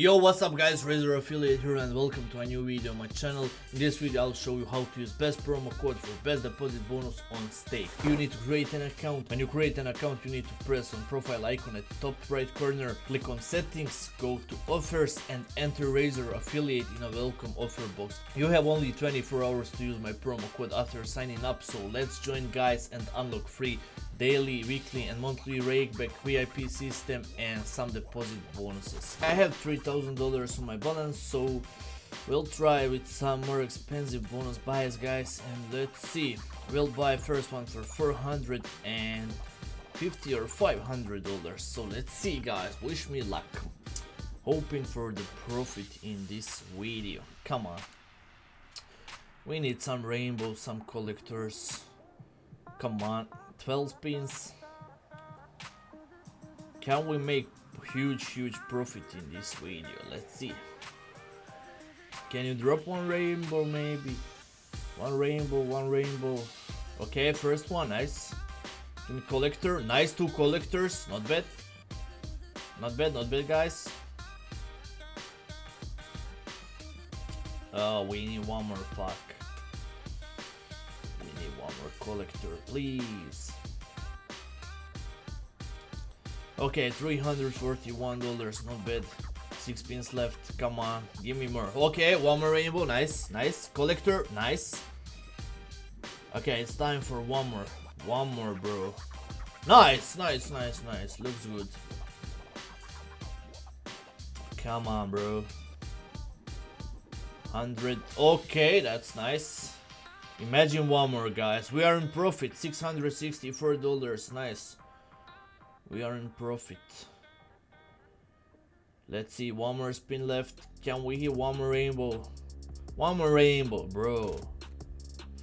Yo, what's up guys, Razor Affiliate here and welcome to a new video on my channel. In this video I'll show you how to use best promo code for best deposit bonus on stake. You need to create an account. When you create an account you need to press on profile icon at the top right corner, click on settings, go to offers and enter Razor Affiliate in a welcome offer box. You have only 24 hours to use my promo code after signing up, so let's join guys and unlock free daily, weekly and monthly rakeback, VIP system and some deposit bonuses. I have $3,000 on my balance, so we'll try with some more expensive bonus buys guys, and let's see. We'll buy first one for $450 or $500, so let's see guys. Wish me luck. Hoping for the profit in this video. Come on, we need some rainbows, some collectors. Come on, 12 spins. Can we make huge profit in this video? Let's see. Can you drop one rainbow? Maybe one rainbow. Okay, first one, nice. Then collector, nice, two collectors, not bad guys. Oh, we need one more pack. We need one more collector, please. Okay, $341, not bad. 6 pins left, come on, give me more. Okay, one more rainbow, nice. Collector, nice. Okay, it's time for one more bro. Nice, looks good. Come on bro. 100, okay, that's nice. Imagine one more guys, we are in profit, $664, nice. We are in profit. Let's see, one more spin left. Can we hit one more rainbow? One more rainbow, bro.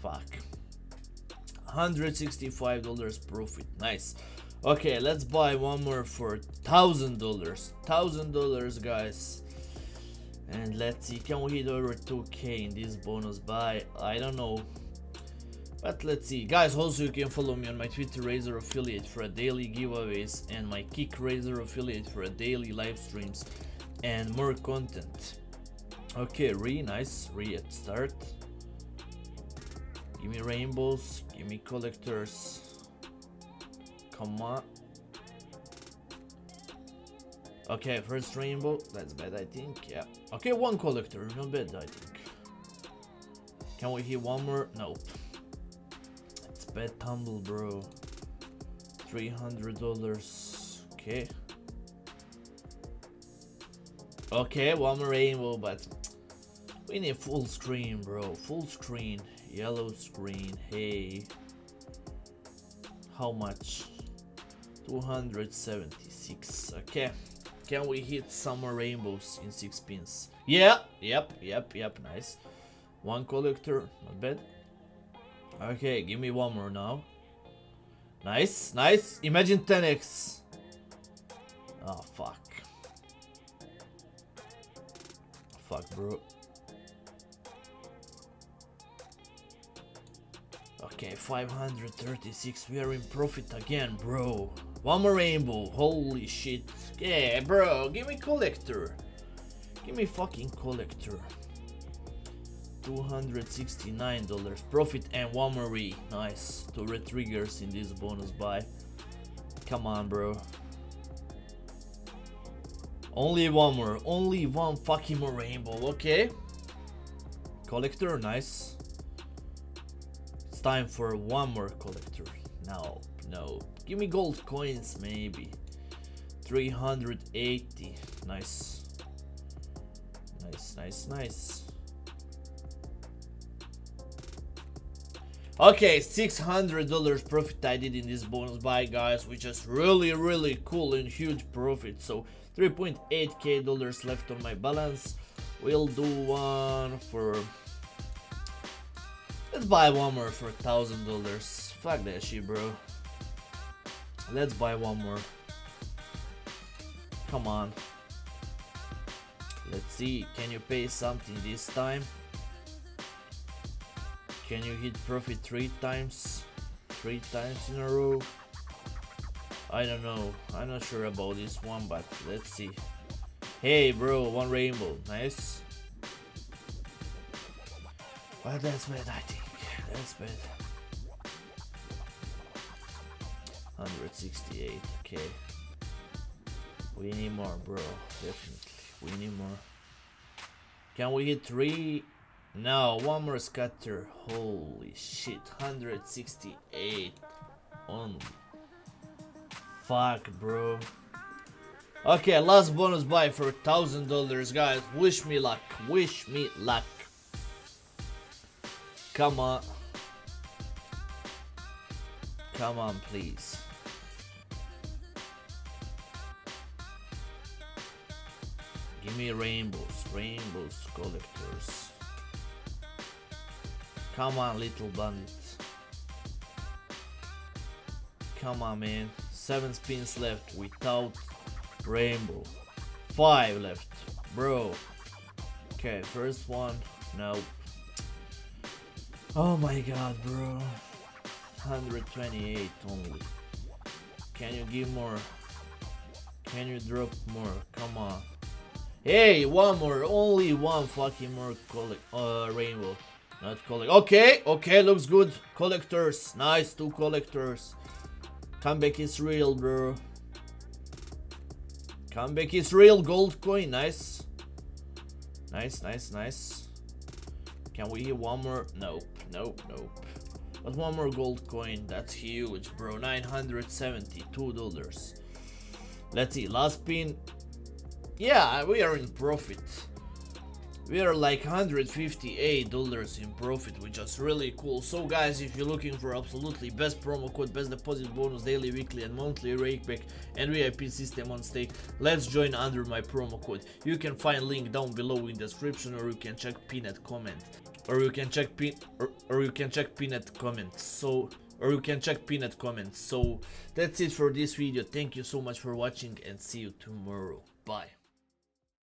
Fuck. $165 profit, nice. Okay, let's buy one more for $1,000. $1,000 guys. And let's see, can we hit over 2K in this bonus buy? I don't know. But let's see guys. Also you can follow me on my Twitter, Razor Affiliate, for a daily giveaways, and my Kick, Razor Affiliate, for a daily live streams and more content. Okay, re at start. Give me rainbows, give me collectors. Come on. Okay, first rainbow, that's bad I think. Yeah, okay, one collector, not bad I think. Can we hit one more? Nope. Bad tumble bro. $300, okay. Okay, one more rainbow, but we need full screen bro, full screen, yellow screen. Hey, how much? 276, okay. Can we hit some more rainbows in 6 pins? Yeah, yep, nice. One collector, not bad. Okay, give me one more now. Nice. Imagine 10x. Oh, fuck bro. Okay, 536, we are in profit again bro. One more rainbow, holy shit. Yeah bro, give me collector, give me fucking collector. $269 profit and one more re. Nice, 2 re-triggers in this bonus buy. Come on bro. Only one more, only one fucking more rainbow. Okay, collector, nice. It's time for one more collector. No, give me gold coins maybe. 380, nice. Okay, $600 profit I did in this bonus buy guys, which is really cool and huge profit. So $3.8K left on my balance. We'll do one for, let's buy one more for $1,000. Fuck that shit bro. Let's buy one more. Come on. Let's see, can you pay something this time? Can you hit profit three times in a row? I don't know, I'm not sure about this one, but let's see. Hey bro, one rainbow, nice. Well, that's bad, I think. That's bad. 168, okay. We need more, bro. Definitely. We need more. Can we hit 3? No, one more scatter. Holy shit. 168 only. Fuck, bro. Okay, last bonus buy for $1,000, guys. Wish me luck. Wish me luck. Come on. Come on, please. Give me rainbows. Rainbows, collectors. Come on, little bandit. Come on, man. 7 spins left without rainbow. 5 left. Bro. Okay, first one. No. Oh my god, bro. 128 only. Can you give more? Can you drop more? Come on. Hey, one more. Only one fucking more rainbow. Not collect. Okay, okay, looks good. Collectors, nice, 2 collectors. Comeback is real, bro. Comeback is real. Gold coin, nice, nice, nice, nice. Can we hit one more? Nope, nope, nope. But one more gold coin. That's huge, bro. $972. Let's see. Last pin. Yeah, we are in profit. We are like $158 in profit, which is really cool. So guys, if you're looking for absolutely best promo code, best deposit bonus, daily, weekly and monthly rakeback and VIP system on stake, let's join under my promo code. You can find link down below in description, or you can check pin at comment. Or you can check pin at comment. So that's it for this video. Thank you so much for watching and see you tomorrow. Bye.